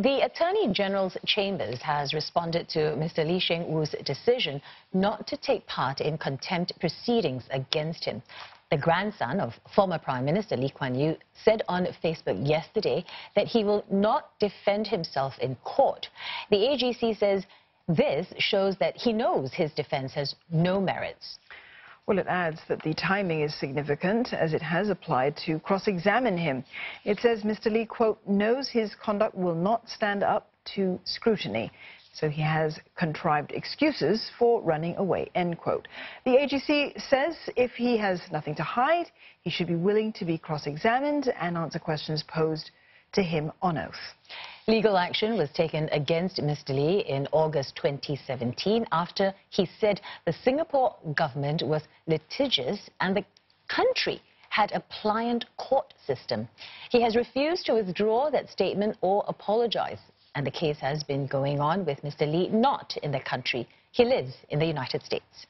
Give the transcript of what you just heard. The Attorney-General's Chambers has responded to Mr. Li Shengwu's decision not to take part in contempt proceedings against him. The grandson of former Prime Minister Lee Kuan Yew said on Facebook yesterday that he will not defend himself in court. The AGC says this shows that he knows his defense has no merits. Well, it adds that the timing is significant as it has applied to cross-examine him. It says Mr. Lee, quote, knows his conduct will not stand up to scrutiny, so he has contrived excuses for running away, end quote. The AGC says if he has nothing to hide, he should be willing to be cross-examined and answer questions posed to him on oath. Legal action was taken against Mr. Lee in August 2017 after he said the Singapore government was litigious and the country had a pliant court system. He has refused to withdraw that statement or apologize, and the case has been going on with Mr. Lee not in the country. He lives in the United States.